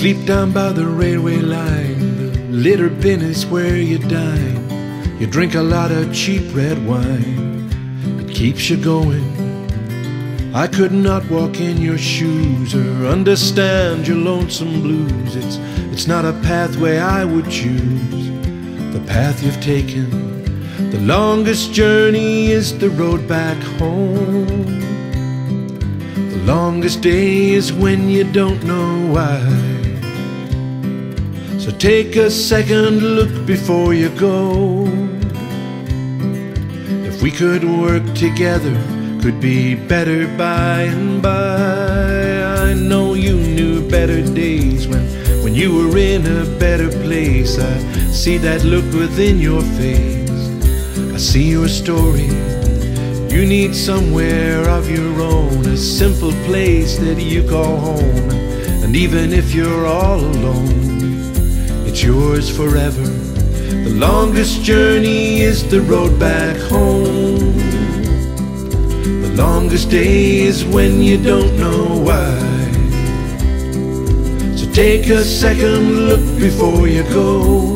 Sleep down by the railway line, the litter bin is where you dine. You drink a lot of cheap red wine, it keeps you going. I could not walk in your shoes or understand your lonesome blues. It's not a pathway I would choose, the path you've taken. The longest journey is the road back home. The longest day is when you don't know why. So take a second look before you go. If we could work together, could be better by and by. I know you knew better days when you were in a better place. I see that look within your face, I see your story. You need somewhere of your own, a simple place that you call home. And even if you're all alone, it's yours forever. The longest journey is the road back home. The longest day is when you don't know why. So take a second look before you go.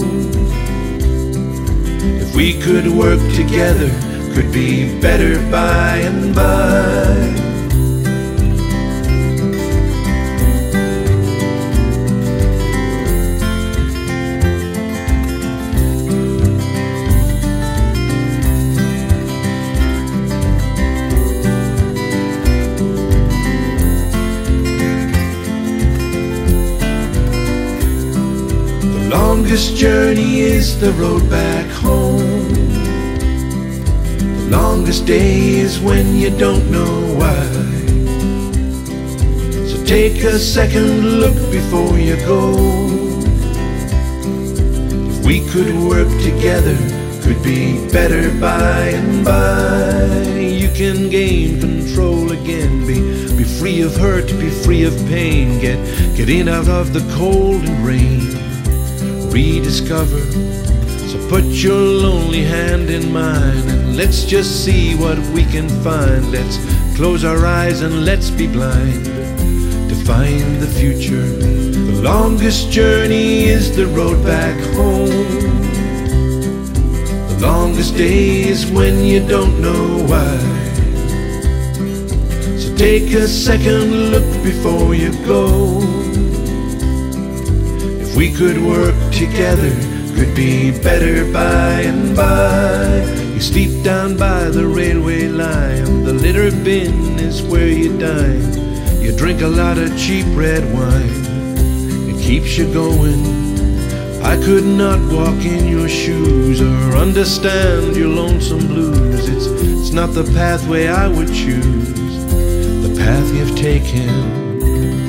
We could work together, could be better by and by. The longest journey is the road back home. The longest day is when you don't know why. So take a second look before you go. If we could work together, could be better by and by. You can gain control again, be free of hurt, be free of pain. Get in out of the cold and rain, rediscover. So put your lonely hand in mine and let's just see what we can find. Let's close our eyes and let's be blind to find the future. The longest journey is the road back home. The longest day is when you don't know why. So take a second look before you go. We could work together, could be better by and by. You sleep down by the railway line, the litter bin is where you dine. You drink a lot of cheap red wine, it keeps you going. I could not walk in your shoes or understand your lonesome blues. It's not the pathway I would choose, the path you've taken.